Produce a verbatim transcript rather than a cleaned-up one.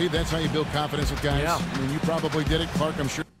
see, that's how you build confidence with guys. Yeah. I mean, you probably did it, Clark, I'm sure.